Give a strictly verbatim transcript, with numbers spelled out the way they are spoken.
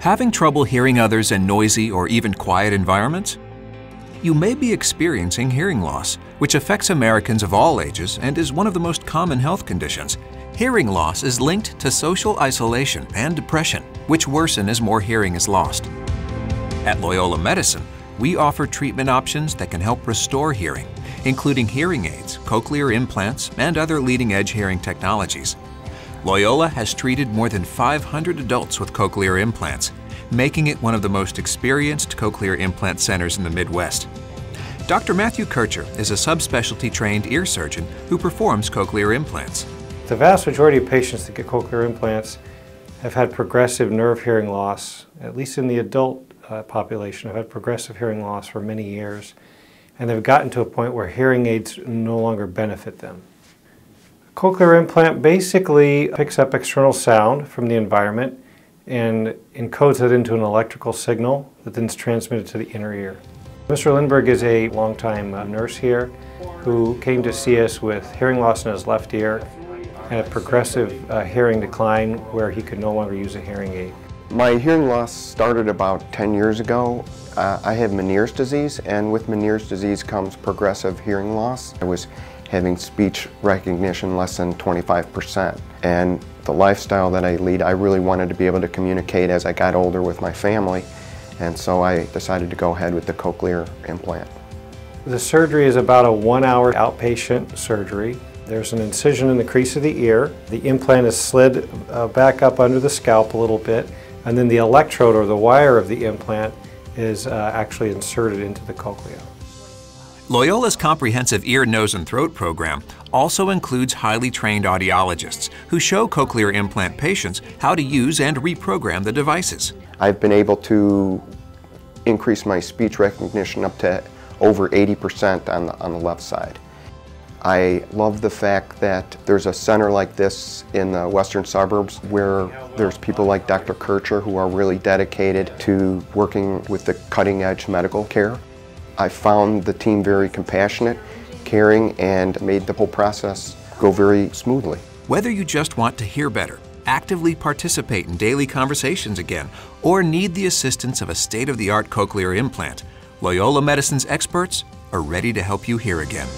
Having trouble hearing others in noisy or even quiet environments? You may be experiencing hearing loss, which affects Americans of all ages and is one of the most common health conditions. Hearing loss is linked to social isolation and depression, which worsen as more hearing is lost. At Loyola Medicine, we offer treatment options that can help restore hearing, including hearing aids, cochlear implants, and other leading-edge hearing technologies. Loyola has treated more than five hundred adults with cochlear implants, making it one of the most experienced cochlear implant centers in the Midwest. Doctor Matthew Kircher is a subspecialty trained ear surgeon who performs cochlear implants. The vast majority of patients that get cochlear implants have had progressive nerve hearing loss, at least in the adult uh, population, have had progressive hearing loss for many years, and they've gotten to a point where hearing aids no longer benefit them. Cochlear implant basically picks up external sound from the environment and encodes it into an electrical signal that then is transmitted to the inner ear. Mister Lindberg is a longtime nurse here who came to see us with hearing loss in his left ear and a progressive uh, hearing decline where he could no longer use a hearing aid. My hearing loss started about ten years ago. Uh, I have Meniere's disease, and with Meniere's disease comes progressive hearing loss. I was having speech recognition less than twenty-five percent. And the lifestyle that I lead, I really wanted to be able to communicate as I got older with my family, and so I decided to go ahead with the cochlear implant. The surgery is about a one-hour outpatient surgery. There's an incision in the crease of the ear. The implant is slid uh, back up under the scalp a little bit, and then the electrode or the wire of the implant is uh, actually inserted into the cochlea. Loyola's comprehensive ear, nose, and throat program also includes highly trained audiologists who show cochlear implant patients how to use and reprogram the devices. I've been able to increase my speech recognition up to over eighty percent on the, on the left side. I love the fact that there's a center like this in the western suburbs where there's people like Doctor Kircher who are really dedicated to working with the cutting-edge medical care. I found the team very compassionate, caring, and made the whole process go very smoothly. Whether you just want to hear better, actively participate in daily conversations again, or need the assistance of a state-of-the-art cochlear implant, Loyola Medicine's experts are ready to help you hear again.